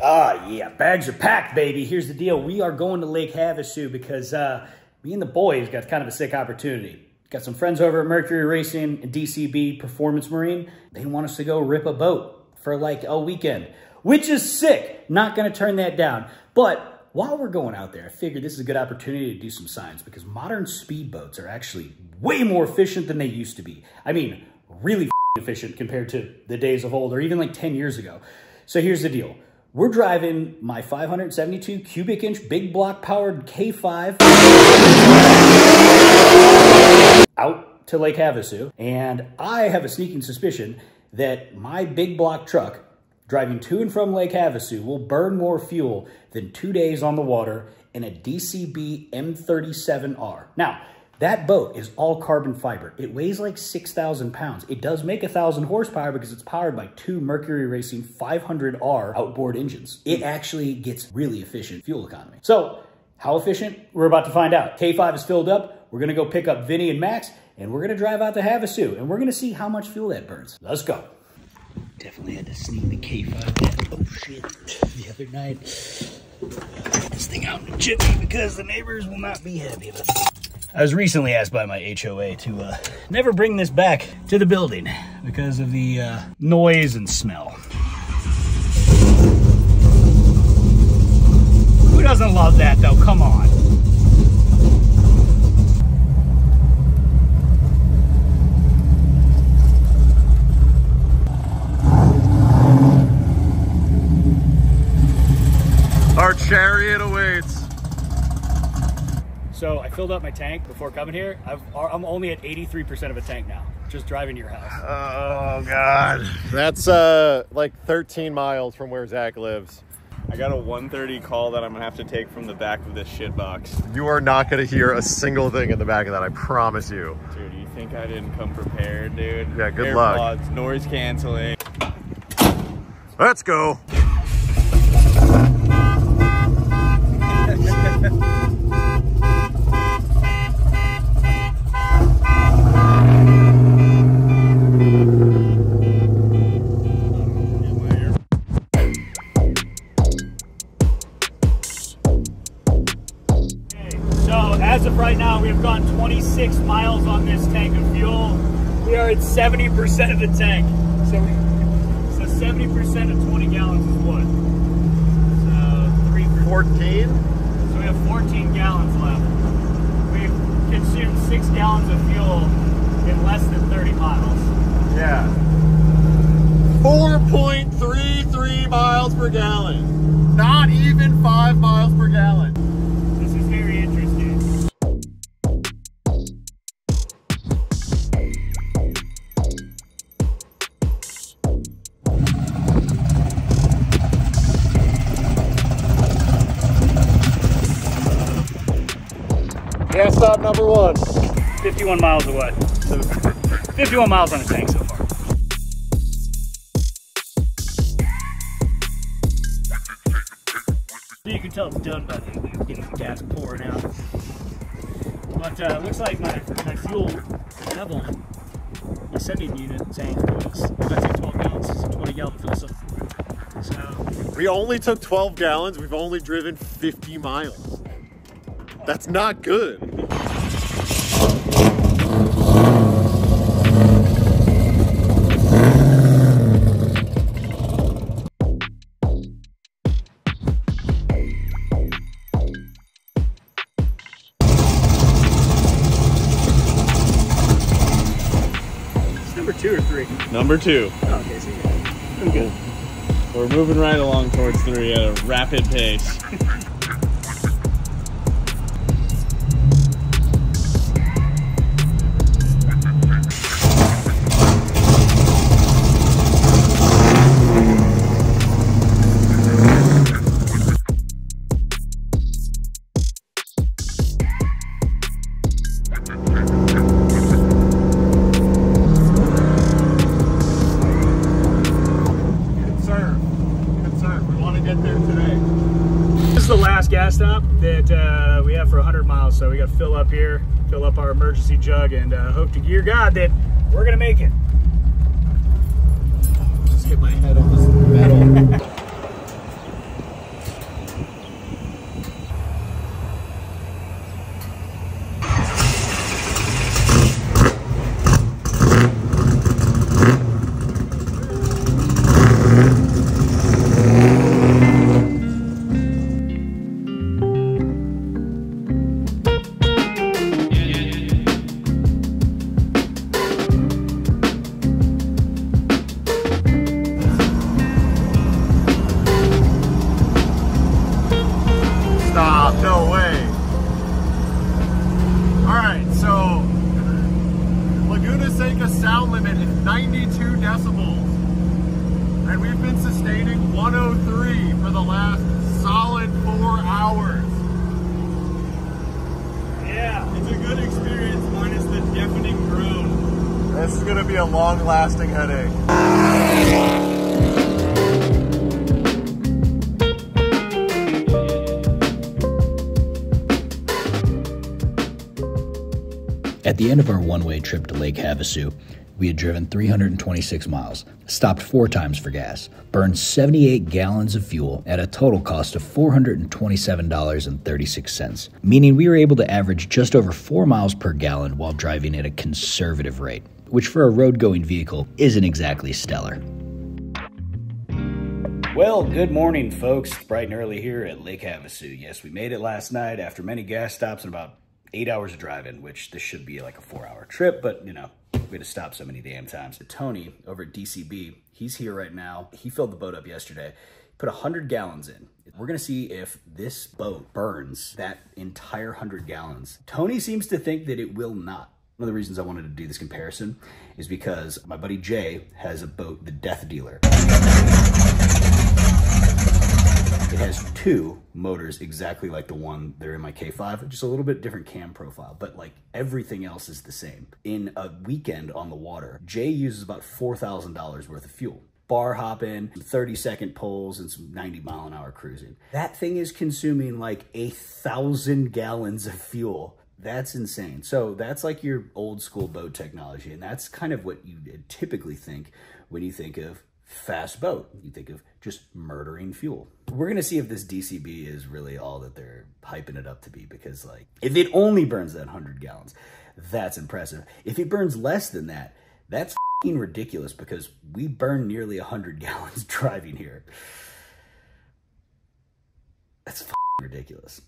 Ah, yeah, bags are packed, baby. Here's the deal. We are going to Lake Havasu because me and the boys got kind of a sick opportunity. Got some friends over at Mercury Racing and DCB Performance Marine. They want us to go rip a boat for like a weekend, which is sick. Not going to turn that down. But while we're going out there, I figured this is a good opportunity to do some science because modern speedboats are actually way more efficient than they used to be. I mean, really efficient compared to the days of old or even like 10 years ago. So here's the deal. We're driving my 572 cubic inch big block powered K5 out to Lake Havasu, and I have a sneaking suspicion that my big block truck driving to and from Lake Havasu will burn more fuel than 2 days on the water in a DCB M37R. Now, that boat is all carbon fiber. It weighs like 6,000 pounds. It does make 1,000 horsepower because it's powered by two Mercury Racing 500R outboard engines. It actually gets really efficient fuel economy. So how efficient? We're about to find out. K5 is filled up. We're gonna go pick up Vinny and Max, and we're gonna drive out to Havasu, and we're gonna see how much fuel that burns. Let's go. Definitely had to sneak the K5 out. Oh shit, the other night. This thing out in the chimney because the neighbors will not be happy about it. I was recently asked by my HOA to never bring this back to the building because of the noise and smell. Who doesn't love that though? Come on. Our chariot awaits. So I filled up my tank before coming here. I'm only at 83% of a tank now, just driving to your house. Oh God. That's like 13 miles from where Zach lives. I got a 1:30 call that I'm gonna have to take from the back of this shit box. You are not gonna hear a single thing in the back of that, I promise you. Dude, you think I didn't come prepared, dude? Yeah, good luck. AirPods, noise canceling. Let's go. It's 70% of the tank, so 70% of 20 gallons is what? So 14? So we have 14 gallons left. We've consumed 6 gallons of fuel in less than 30 miles. Yeah. 4.33 miles per gallon. Not even 5 miles per gallon. This is very interesting. Gas stop number 1. 51 miles away. 51 miles on the tank so far. You can tell it's done by the gas pouring out. But it looks like my fuel level, my sending unit tank was about 12 gallons. It's a 20 gallon fuel cell. So we only took 12 gallons. We've only driven 50 miles. That's not good. It's number 2 or 3? Number 2. Oh, okay, so yeah. I'm good. We're moving right along towards 3 at a rapid pace. So we got to fill up here, fill up our emergency jug, and hope to dear God that we're going to make it. Just get my head on this metal. decibels. And we've been sustaining 103 for the last solid 4 hours. Yeah, it's a good experience minus the deafening groan. This is gonna be a long-lasting headache. At the end of our one-way trip to Lake Havasu, we had driven 326 miles, stopped 4 times for gas, burned 78 gallons of fuel at a total cost of $427.36, meaning we were able to average just over 4 miles per gallon while driving at a conservative rate, which for a road-going vehicle isn't exactly stellar. Well, good morning, folks. It's bright and early here at Lake Havasu. Yes, we made it last night after many gas stops and about 8 hours of driving, which this should be like a 4-hour trip, but you know, we had to stop so many damn times. Tony over at DCB, he's here right now. He filled the boat up yesterday, put 100 gallons in. We're gonna see if this boat burns that entire 100 gallons. Tony seems to think that it will not. One of the reasons I wanted to do this comparison is because my buddy Jay has a boat, the Death Dealer. It has 2 motors exactly like the one there in my K5, just a little bit different cam profile, but like everything else is the same. In a weekend on the water, Jay uses about $4,000 worth of fuel. Bar hopping, 30-second pulls, and some 90-mile-an-hour cruising. That thing is consuming like 1,000 gallons of fuel. That's insane. So that's like your old school boat technology, and that's kind of what you typically think when you think of fast boat. You think of just murdering fuel. We're gonna see if this DCB is really all that they're hyping it up to be, because like, if it only burns that 100 gallons, that's impressive. If it burns less than that, that's f***ing ridiculous, because we burn nearly 100 gallons driving here. That's f***ing ridiculous.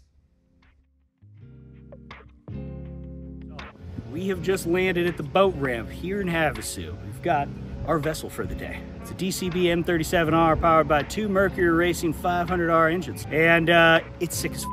We have just landed at the boat ramp here in Havasu. We've got our vessel for the day. It's a DCB M37R powered by 2 Mercury Racing 500R engines. And it's sick as f***.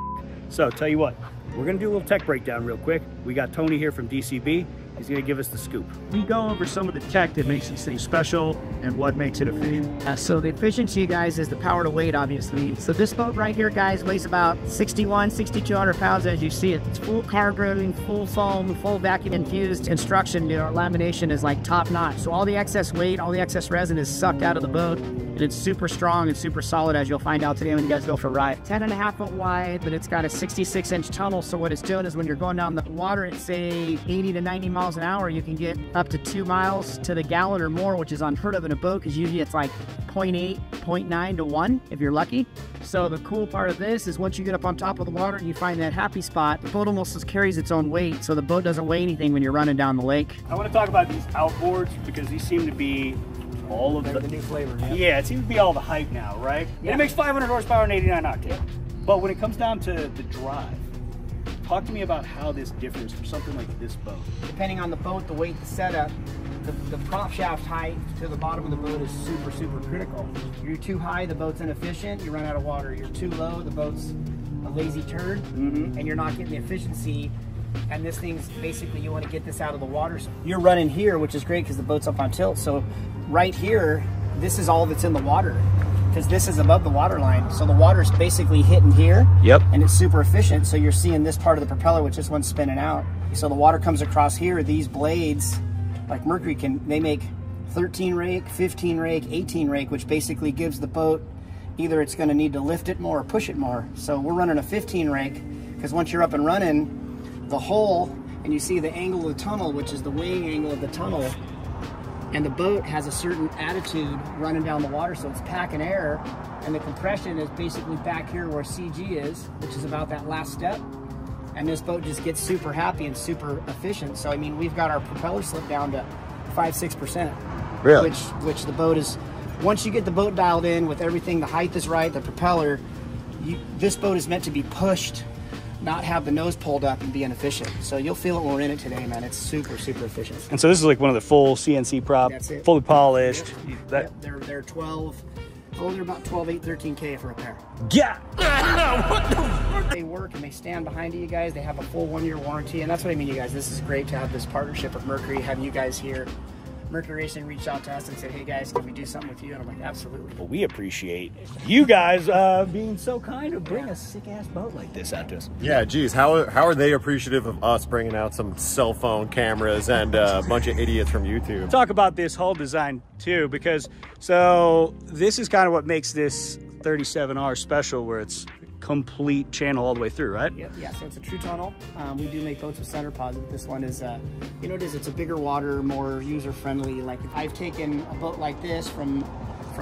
So tell you what, we're gonna do a little tech breakdown real quick. We got Tony here from DCB. He's gonna give us the scoop. We go over some of the tech that makes these things special and what makes it efficient. So the efficiency, guys, is the power to weight, obviously. So this boat right here, guys, weighs about 61, 6,200 pounds as you see it. It's full carbureting, full foam, full vacuum infused construction. Our lamination is like top notch. So all the excess weight, all the excess resin is sucked out of the boat. And it's super strong and super solid, as you'll find out today when you guys go for a ride. 10.5 foot wide, but it's got a 66-inch tunnel. So what it's doing is when you're going down the water at say 80 to 90 miles an hour, you can get up to 2 miles to the gallon or more, which is unheard of in a boat, because usually it's like 0.8, 0.9 to 1 if you're lucky. So the cool part of this is once you get up on top of the water and you find that happy spot, the boat almost just carries its own weight. So the boat doesn't weigh anything when you're running down the lake. I want to talk about these outboards, because these seem to be all of the new flavor. Yeah. Yeah, it seems to be all the hype now, right? Yeah. It makes 500 horsepower and 89 octane. But when it comes down to the drive, talk to me about how this differs from something like this boat. Depending on the boat, the weight, the setup, the prop shaft height to the bottom of the boat is super, super critical. You're too high, the boat's inefficient, you run out of water. You're too low, the boat's a lazy turd, and you're not getting the efficiency. And this thing's basically, you want to get this out of the water. So you're running here, which is great because the boat's up on tilt. So right here, this is all that's in the water, because this is above the water line. So the water's basically hitting here. Yep. And it's super efficient. So you're seeing this part of the propeller, which this one's spinning out. So the water comes across here. These blades, like Mercury, they make 13 rake, 15 rake, 18 rake, which basically gives the boat, either it's going to need to lift it more or push it more. So we're running a 15 rake, because once you're up and running, the hole, and you see the angle of the tunnel, which is the weighing angle of the tunnel, and the boat has a certain attitude running down the water, so it's packing air, and the compression is basically back here where CG is, which is about that last step, and this boat just gets super happy and super efficient. So I mean, we've got our propeller slip down to 5-6%, really, which the boat is. Once you get the boat dialed in with everything, the height is right, the propeller, this boat is meant to be pushed, not have the nose pulled up and be inefficient. So you'll feel it when we're in it today, man. It's super, super efficient. And so this is like one of the full CNC prop, fully polished. Yep. That... Yep. They're 12, oh, they're about 12, 8, 13K for a pair. Yeah. What the fuck? They work and they stand behind you guys. They have a full 1-year warranty. And that's what I mean, you guys. This is great to have this partnership with Mercury, have you guys here. Mercury Racing reached out to us and said, hey guys, can we do something with you? And I'm like, absolutely. Well, we appreciate you guys being so kind to bring a sick-ass boat like this out to us. Yeah, geez, how are they appreciative of us bringing out some cell phone cameras and a bunch of idiots from YouTube? Talk about this hull design too, because so this is kind of what makes this 37R special, where it's complete channel all the way through, right? Yep. Yeah, so it's a true tunnel. We do make boats with center pods, but this one is, you know, it's a bigger water, more user-friendly. Like, I've taken a boat like this from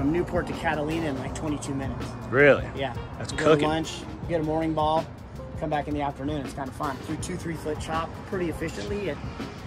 Newport to Catalina in like 22 minutes. Really? Yeah. That's cooking. Go to lunch, get a morning ball, come back in the afternoon. It's kind of fun. Through 2-3 foot chop pretty efficiently at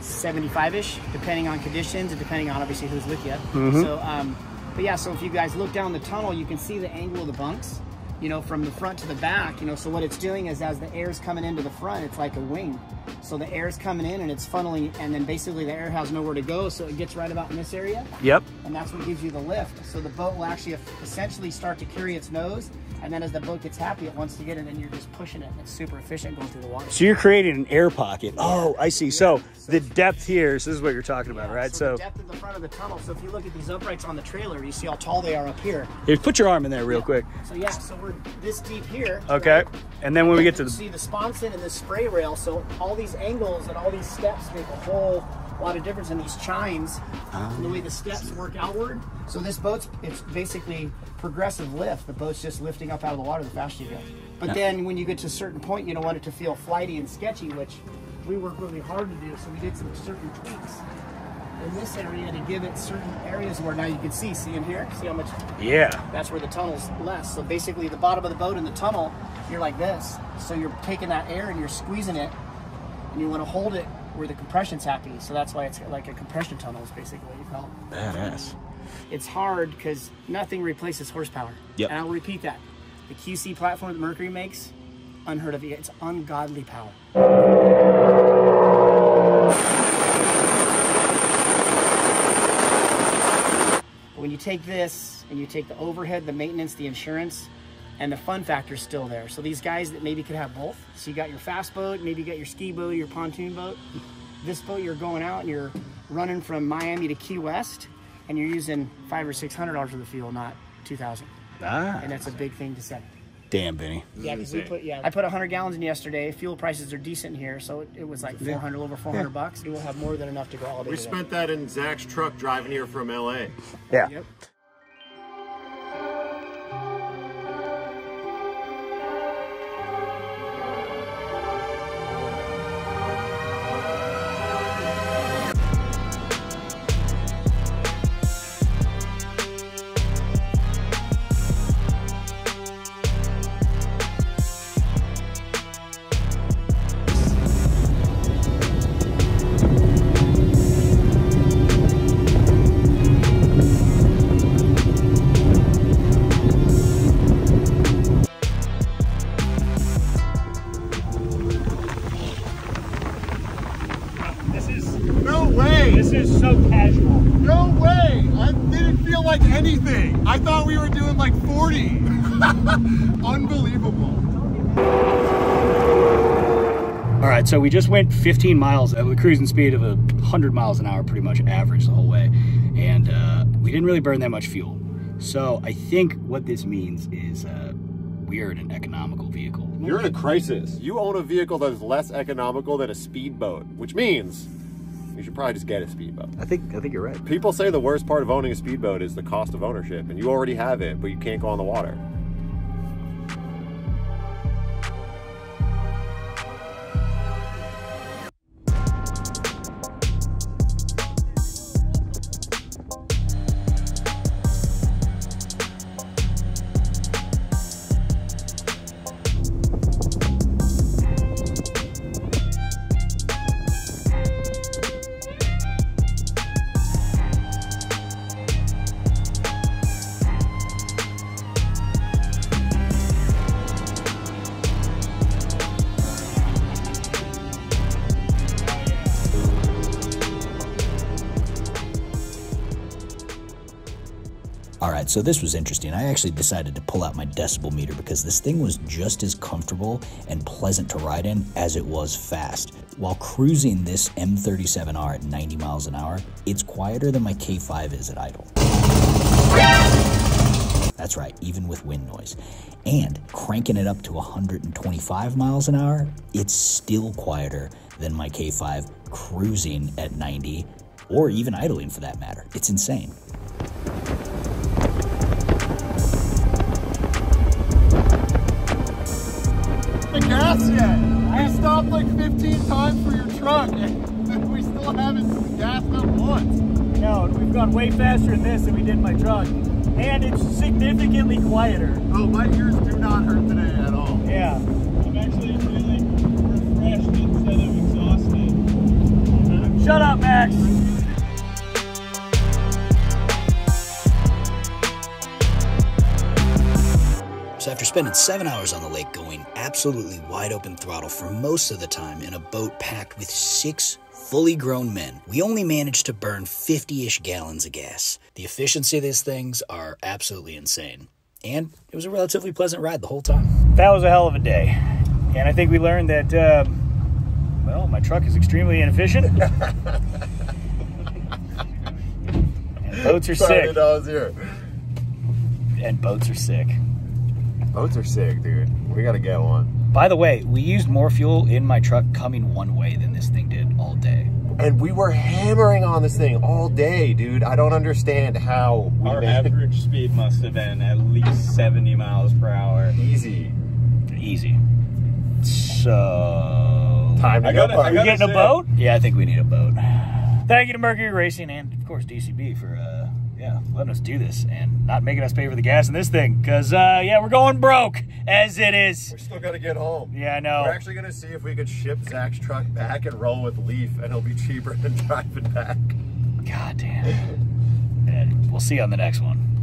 75-ish, depending on conditions and depending on obviously who's with you. Mm-hmm. So, but yeah, so if you guys look down the tunnel, you can see the angle of the bunks, you know, from the front to the back, you know. So what it's doing is, as the air's coming into the front, it's like a wing. So the air's coming in and it's funneling, and then basically the air has nowhere to go, so it gets right about in this area. Yep. And that's what gives you the lift. So the boat will actually essentially start to carry its nose, and then as the boat gets happy, it wants to get it, and you're just pushing it. And it's super efficient going through the water. So you're creating an air pocket. Yeah. Oh, I see. Yeah. So the depth here, so this is what you're talking about, right? So the depth in the front of the tunnel. So if you look at these uprights on the trailer, you see how tall they are up here. Here, put your arm in there real quick. So yeah, so we're this deep here. Okay. Right? And then when we get to the... see the sponson and the spray rail. So all these angles and all these steps make a whole lot of difference in these chines and the way the steps work outward. So this boat's, it's basically progressive lift. The boat's just lifting up out of the water the faster you go. But then when you get to a certain point, you don't want it to feel flighty and sketchy, which we work really hard to do. So we did some certain tweaks in this area to give it certain areas where now you can see in here, see how much? Yeah. That's where the tunnel's less. So basically the bottom of the boat in the tunnel, you're like this. So you're taking that air and you're squeezing it, and you want to hold it where the compression's happening. So that's why it's like a compression tunnel is basically what you call it. Badass. It's hard because nothing replaces horsepower. Yep. And I'll repeat that. The QC platform that Mercury makes, unheard of. It's ungodly power. When you take this and you take the overhead, the maintenance, the insurance, and the fun factor is still there. So these guys that maybe could have both. So you got your fast boat, maybe you got your ski boat, your pontoon boat. This boat, you're going out and you're running from Miami to Key West, and you're using $500 or $600 of the fuel, not $2,000. Ah. And that's a big thing to say. Damn, Benny. Yeah, because we put, I put 100 gallons in yesterday. Fuel prices are decent here, so it was like 400, a little over 400 bucks. We'll have more than enough to go all day. We spent that in Zach's truck driving here from LA. Yeah. Yep. I thought we were doing like 40. Unbelievable. All right, so we just went 15 miles at a cruising speed of 100 miles an hour, pretty much average the whole way. And we didn't really burn that much fuel. So I think what this means is we are in an economical vehicle. You're in a crisis. You own a vehicle that is less economical than a speedboat, which means you should probably just get a speedboat. I think you're right. People say the worst part of owning a speedboat is the cost of ownership, and you already have it, but you can't go on the water. All right, so this was interesting. I actually decided to pull out my decibel meter because this thing was just as comfortable and pleasant to ride in as it was fast. While cruising this M37R at 90 miles an hour, it's quieter than my K5 is at idle. That's right, even with wind noise. And cranking it up to 125 miles an hour, it's still quieter than my K5 cruising at 90, or even idling for that matter. It's insane. Gas yet. We stopped like 15 times for your truck and we still haven't gassed up once. No, we've gone way faster in this than we did in my truck. And it's significantly quieter. Oh, my ears do not hurt today at all. Yeah. I'm actually feeling refreshed instead of exhausted. Shut up, Max. After spending 7 hours on the lake going absolutely wide open throttle for most of the time in a boat packed with 6 fully grown men, we only managed to burn 50-ish gallons of gas. The efficiency of these things are absolutely insane. And it was a relatively pleasant ride the whole time. That was a hell of a day. And I think we learned that, well, my truck is extremely inefficient. And boats are sick. And boats are sick. Boats are sick, dude. We gotta get one. By the way, we used more fuel in my truck coming one way than this thing did all day. And we were hammering on this thing all day, dude. I don't understand how we our average speed must have been at least 70 miles per hour. Easy. Easy. So... Time to go. Are we getting a boat? Yeah, I think we need a boat. Thank you to Mercury Racing and, of course, DCB for... yeah, letting us do this and not making us pay for the gas in this thing because, yeah, we're going broke as it is. We're still going to get home. Yeah, I know. We're actually going to see if we could ship Zach's truck back and roll with Leaf, and it'll be cheaper than driving back. God damn. We'll see you on the next one.